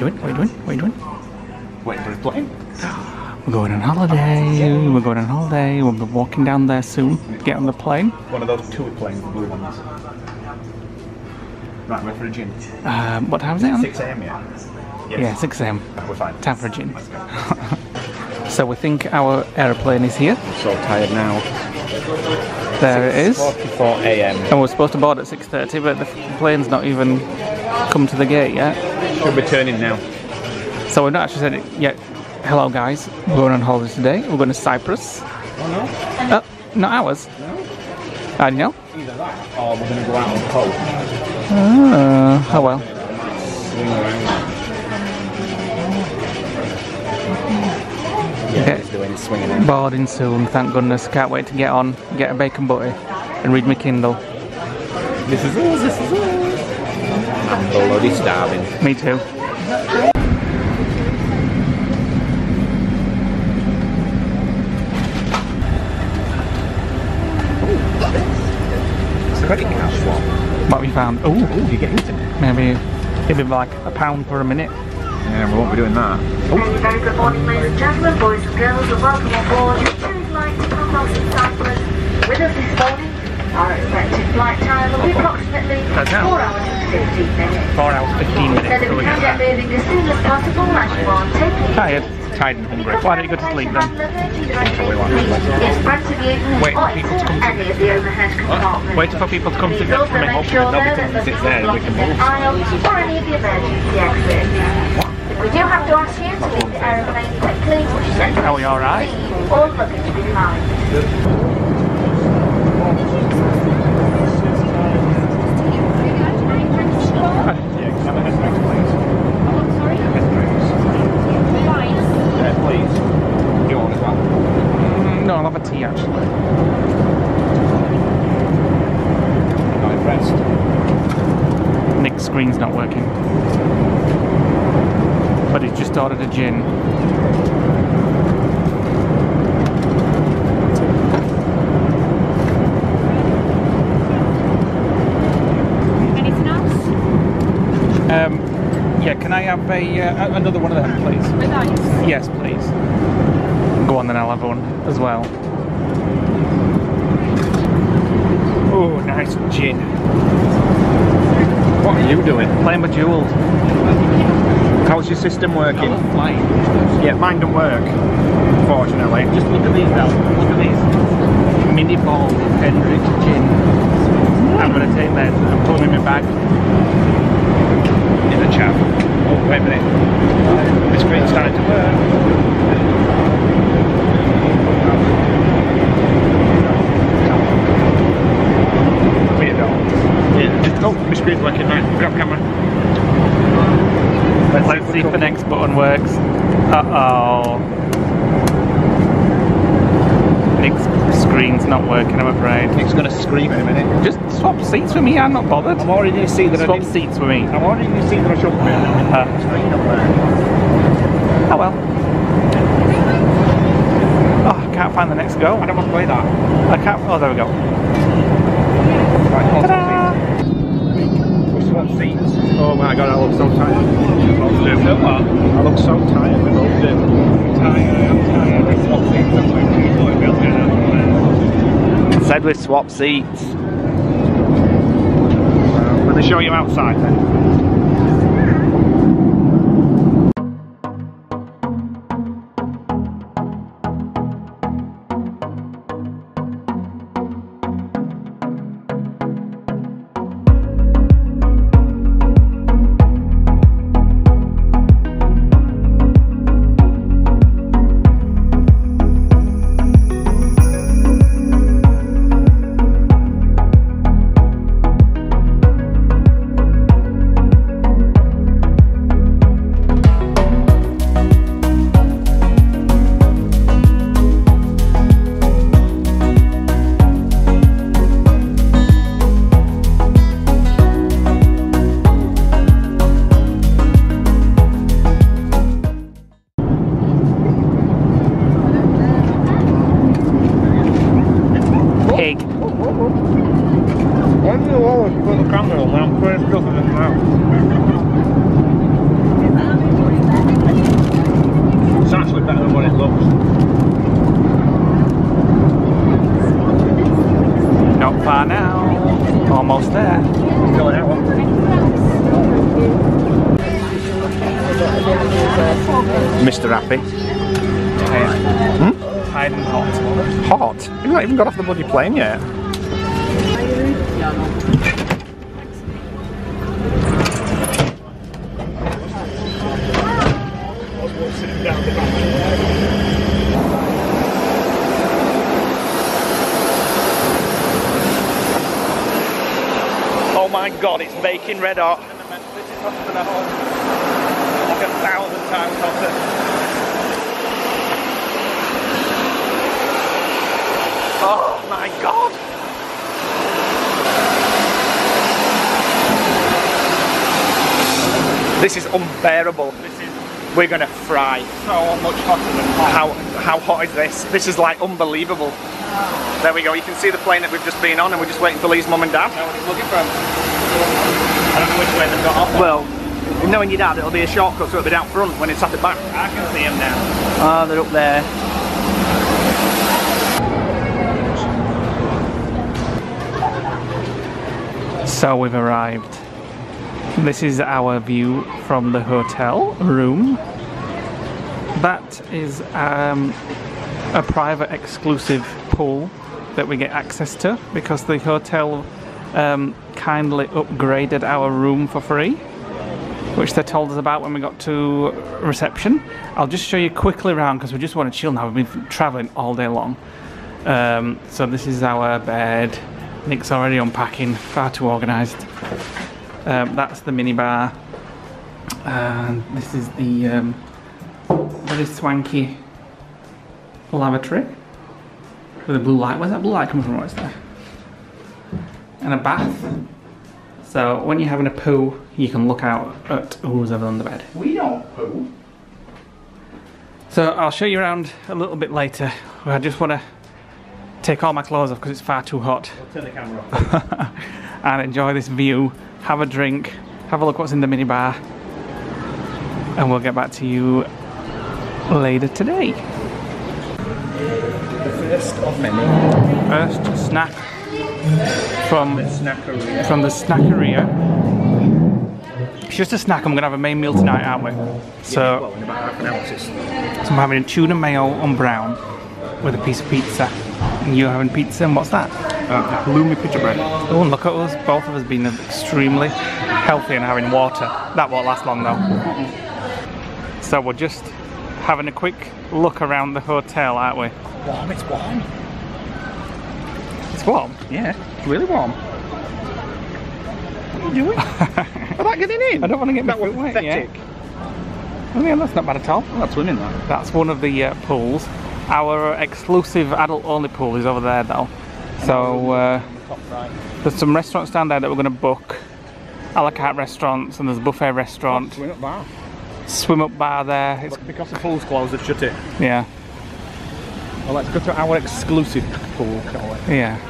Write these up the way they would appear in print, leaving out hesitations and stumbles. What are you doing? Waiting for the plane? We're going on holiday. Yeah. We're going on holiday. We'll be walking down there soon. Get on the plane. One of those tour planes, the blue ones. Right, we're for a gin. What time is it on? 6 AM, yeah. Yes. Yeah, 6 AM. We're fine. Time for a gin. Let's go. So we think our aeroplane is here. I'm so tired now. There it is. 4:44 AM. And we're supposed to board at 6:30, but the plane's not even come to the gate yet. Should be turning now. So we've not actually said it yet. Hello guys, we're going on holiday today. We're going to Cyprus. Oh no. Not ours. No. How do you know? Either that or we're going to go out on the coast. Oh well. Yeah, he's doing swinging out. Boarding soon, thank goodness. Can't wait to get on, get a bacon butty and read my Kindle. This is us, this is us. I'm bloody starving. Me too. Credit card swap. What we found? Oh, you get internet. Maybe give him like £1 for a minute. Yeah, we won't be doing that. Very, very good morning, ladies and gentlemen, boys and girls, and welcome aboard your two flights to Cyprus. With us this morning, our expected flight time will be approximately 4 hours and 15 minutes. 4 hours, 15 minutes. So we can get moving as soon as possible as you are taking. Tired and hungry. Why don't you go to sleep then? Wait for people to come to the coming up and nobody comes and sits there and we can move. Or any of the emergency exits. We do have to ask you to leave the aeroplane quickly. Are we alright? All luggage behind. Screen's not working, but he's just ordered a gin. Anything else? Yeah, can I have a another one of them, please? With ice? Yes, please. Go on then, I'll have one as well. Oh, nice gin. What are you doing? Playing with jewels. How's your system working? Yeah, mine don't work, unfortunately. Just look at these now. Look at these. Mini ball Hendrick gin. I'm going to take that. I'm pulling in my bag. In the chat. Oh, wait a minute. The screen's starting to work. Weirdo. Yeah. Oh, my screen's working now. Grab camera. Let's see if the next button works. Uh-oh. Nick's screen's not working, I'm afraid. Nick's gonna scream in a minute. Just swap seats with me, I'm not bothered. I'm already gonna see that swap seats with me. I'm already gonna see that I should be. Oh well. Oh, I can't find the next go. I don't want to play that. I can't. Oh, there we go. Right, seats. Oh my god, I look so tired. I look so tired. I said we swap seats. Will they show you outside then? finished the wrapping. Right. Hmm? Tied and hot. Hot? You've not even got off the bloody plane yet. Oh my god, it's baking red hot. This is hotter than a hot. Like 1,000 times hotter. Oh my god! This is unbearable. We're gonna fry. So much hotter than hot. How hot is this? This is like unbelievable. Oh. There we go. You can see the plane that we've just been on, and we're just waiting for Lee's mum and dad. I don't know what he's looking for. I don't know which way they've got off. Well, knowing your dad, it'll be a shortcut, so it'll be down front when it's at the back. I can see them now. Ah, they're up there. So we've arrived. This is our view from the hotel room. That is a private exclusive pool that we get access to because the hotel kindly upgraded our room for free, which they told us about when we got to reception. I'll just show you quickly around because we just want to chill now. We've been traveling all day long. So this is our bed. Nick's already unpacking, far too organised. That's the minibar, and this is the very swanky lavatory with a blue light. Where's that blue light coming from? What's that? And a bath. So when you're having a poo, you can look out at who's ever on the bed. We don't poo. So I'll show you around a little bit later. I just want to take all my clothes off because it's far too hot. We'll turn the camera off. And enjoy this view. Have a drink, have a look what's in the minibar, and we'll get back to you later today. The first of many. First snack from the snackeria. It's just a snack. I'm going to have a main meal tonight, aren't we? Yeah, so, well, in about half an hour, so I'm having a tuna mayo on brown with a piece of pizza. And you're having pizza, and what's that? Halloumi pita bread. Oh, and look at us, both of us being extremely healthy and having water. That won't last long though. So we're just having a quick look around the hotel, aren't we? Warm, it's warm. It's warm? Yeah, really warm. What are you doing? I'm not getting in. I don't want to get that one wet. Yeah. Oh, yeah, that's not bad at all. Oh, that's swimming though. That's one of the pools. Our exclusive adult only pool is over there though. So there's some restaurants down there that we're going to book, a la carte restaurants, and there's a buffet restaurant. Swim up bar. Swim up bar there. It's because the pool's closed, they've shut it. Yeah. Well, let's go to our exclusive pool, can't we? Yeah.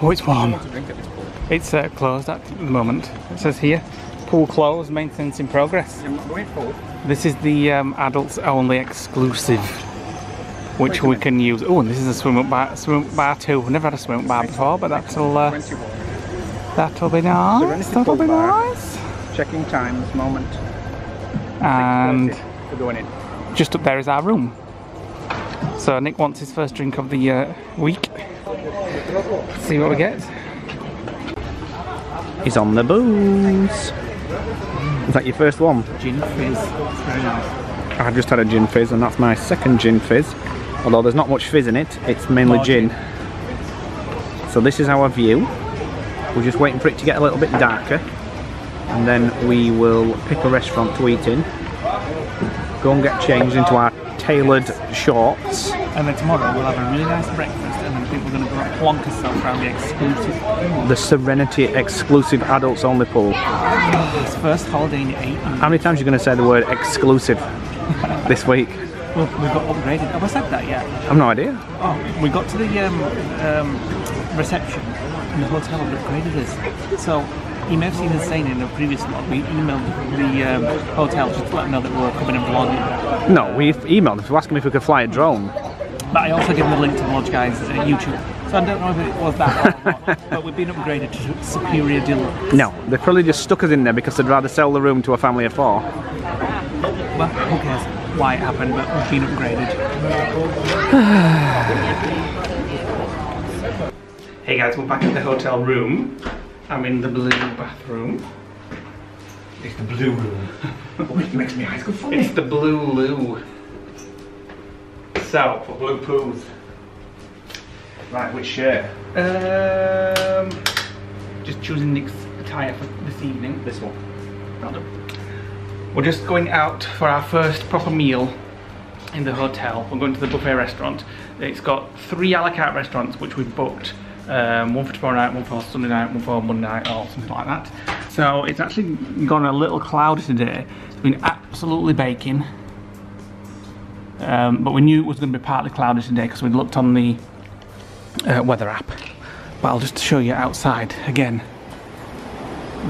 Oh, it's warm. I want to drink at this pool. It's closed at the moment. It says here, pool closed, maintenance in progress. Yeah, we're in pool. This is the adults only exclusive, which we can use. Oh, and this is a swim up bar too. We've never had a swim up bar before, but that'll be nice. Serenity that'll be nice. Checking times, moment. And we're going in. Just up there is our room. So Nick wants his first drink of the week. See what we get. He's on the booze. Is that your first one? Gin fizz. That's very nice. I just had a gin fizz, and that's my second gin fizz. Although there's not much fizz in it, it's mainly gin. So this is our view. We're just waiting for it to get a little bit darker, and then we will pick a restaurant to eat in, go and get changed into our tailored shorts. And then tomorrow we'll have a really nice breakfast, and then people are going to go and plonk herself around the exclusive pool. The Serenity Exclusive Adults Only Pool. It's first holiday in 8 years. How many times are you going to say the word exclusive this week? Well, we got upgraded. Have I said that yet? I have no idea. Oh, we got to the reception and the hotel upgraded us. So, you may have seen us saying in a previous vlog, we emailed the hotel just to let them know that we were coming and vlogging. No, we emailed them to ask them if we could fly a drone. But I also gave them a link to The Lodge Guys' YouTube. So I don't know if it was that or not, but we've been upgraded to Superior Deluxe. No, they probably just stuck us in there because they'd rather sell the room to a family of 4. Well, who cares? why it happened, but we've been upgraded. Hey guys, we're back at the hotel room. I'm in the blue bathroom. It's the blue room. Oh, it makes my eyes go funny. It's the blue loo. So, for blue pools. Right, which shirt? Just choosing the attire for this evening. This one. Random. We're just going out for our first proper meal in the hotel. We're going to the buffet restaurant. It's got 3 a la carte restaurants which we've booked. One for tomorrow night, one for Sunday night, one for Monday night, or something like that. So it's actually gone a little cloudy today. It's been absolutely baking. But we knew it was going to be partly cloudy today because we'd looked on the weather app. But I'll just show you outside again.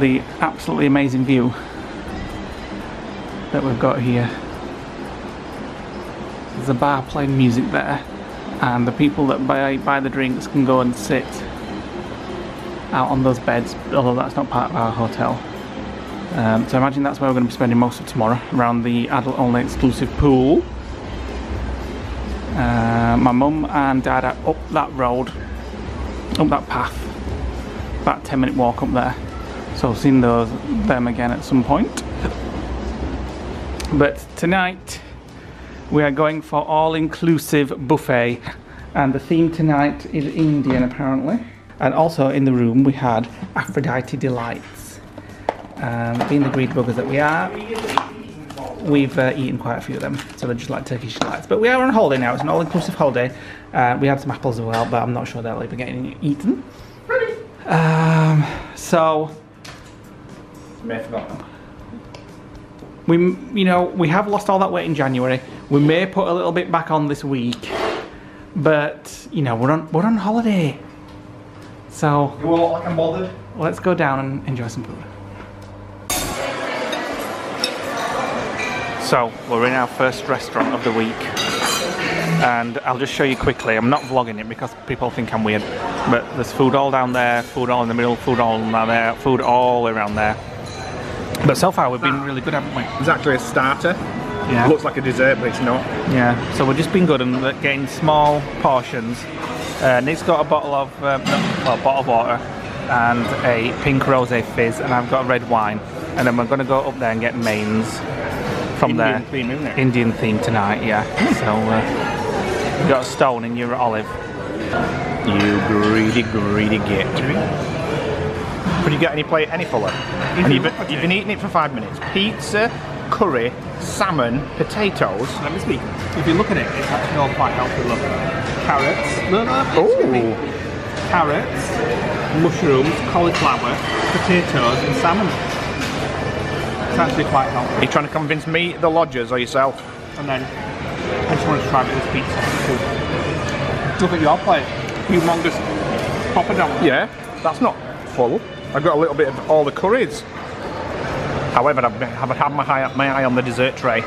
The absolutely amazing view that we've got here. There's a bar playing music there, and the people that buy the drinks can go and sit out on those beds, although that's not part of our hotel. So I imagine that's where we're going to be spending most of tomorrow, around the adult only exclusive pool. My mum and dad are up that road, up that path, about a 10-minute walk up there. So I've seen them again at some point. But tonight we are going for all-inclusive buffet, and the theme tonight is Indian apparently. And also in the room we had Aphrodite Delights. Being the greed buggers that we are, we've eaten quite a few of them, so they're just like Turkish delights. But we are on holiday now, it's an all-inclusive holiday. We had some apples as well, but I'm not sure they'll even get eaten. So may have forgotten them. We, you know, we have lost all that weight in January. We may put a little bit back on this week, but you know, we're on holiday. So you all like I'm bothered. Let's go down and enjoy some food. So we're in our first restaurant of the week, and I'll just show you quickly. I'm not vlogging it because people think I'm weird, but there's food all down there, food all in the middle, food all down there, food all the way around there. But so far we've been really good, haven't we? It's actually a starter. Yeah. It looks like a dessert, but it's not. Yeah. So we've just been good and getting small portions. Nick's got a bottle of bottle of water and a pink rosé fizz, and I've got red wine. And then we're going to go up there and get mains from Indian there. Theme, isn't it? Indian theme tonight. Yeah. So you got a stone and you're an olive. You greedy, greedy git. Could you get any plate, any fuller? And you've been eating it for 5 minutes. Pizza, curry, salmon, potatoes. Let me speak. If you look at it, it's actually all quite healthy. Look, carrots. No. Carrots, mushrooms, cauliflower, potatoes, and salmon. It's actually quite healthy. Are you trying to convince me, the lodgers, or yourself? And then I just wanted to try it with pizza. Look at your plate. Humongous poppadom. Yeah, that's not full. I got a little bit of all the curries. However, I've had my eye on the dessert tray.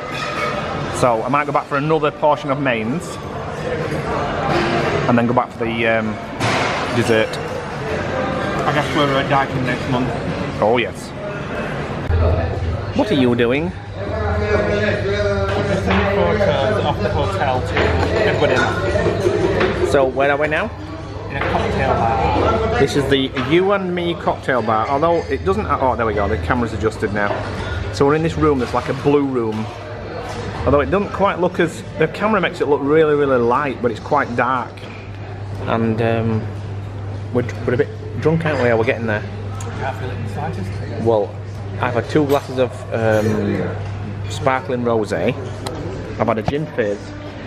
So I might go back for another portion of mains and then go back for the dessert. I guess we're dieting next month. Oh yes. What are you doing? Just taking photos off the hotel to everybody else. So where are we now? In a cocktail bar. This is the You and Me cocktail bar, although it doesn't... Oh, there we go, the camera's adjusted now. So we're in this room that's like a blue room. Although it doesn't quite look as... The camera makes it look really, really light, but it's quite dark. And we're a bit drunk, aren't we? Are we getting there? I feel it in the slightest. Well, I've had 2 glasses of sparkling rosé. I've had a gin fizz.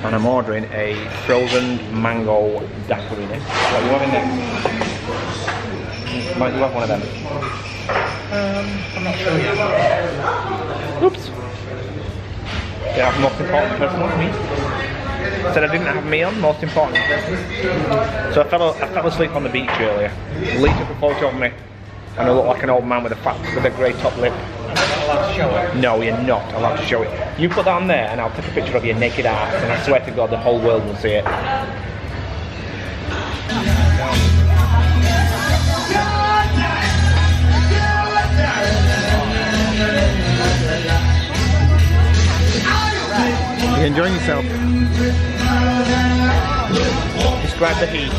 And I'm ordering a frozen mango daiquiri. What are you having next? Might you have one of them? I'm not sure yet. Oops. Did I have most important person on me? Said I didn't have me on, most important person. So I fell asleep on the beach earlier. Lee took a photo of me. And I look like an old man with a grey top lip. To show it. No, you're not allowed to show it. You put that on there and I'll take a picture of your naked ass, and I swear to God the whole world will see it. You enjoying yourself? Describe the heat.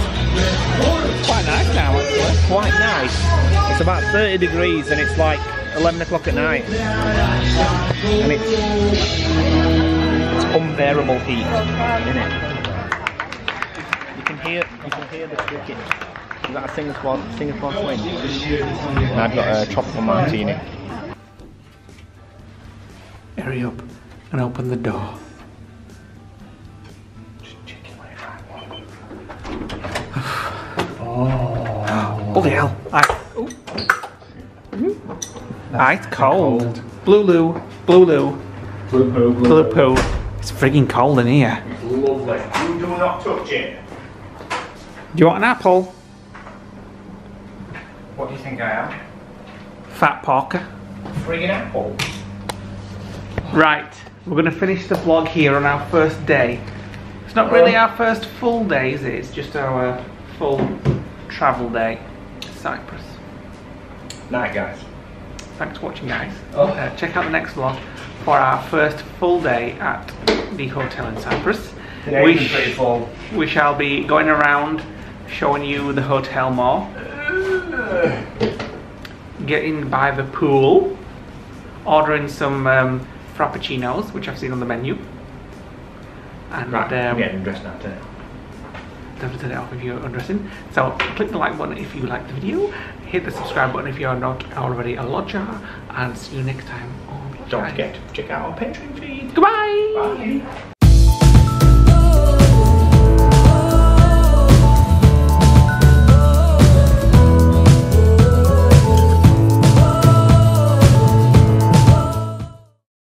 Quite nice now, actually. Quite nice. It's about 30 degrees and it's like 11 o'clock at night. And it's unbearable heat, isn't it? You can hear the cricket. You've got a Singapore swing. And I've got a tropical martini. Hurry up and open the door. Oh, holy hell. It's cold. Blue-loo. Blue-loo. Blue-poo. It's frigging cold in here. It's lovely. You do not touch it. Do you want an apple? What do you think I am? Fat Parker. Friggin' apple. Right, we're going to finish the vlog here on our first day. It's not really our first full day, is it? It's just our full travel day to Cyprus. Night, guys. Thanks for watching, guys. Check out the next vlog for our first full day at the hotel in Cyprus. We shall be going around, showing you the hotel more, getting by the pool, ordering some frappuccinos, which I've seen on the menu. And I'm getting dressed now today. Don't turn it off if you're undressing. So click the like button if you liked the video. Hit the subscribe button if you're not already a lodger. And see you next time on Lodge Guys. Don't forget to check out our Patreon feed. Goodbye! Bye!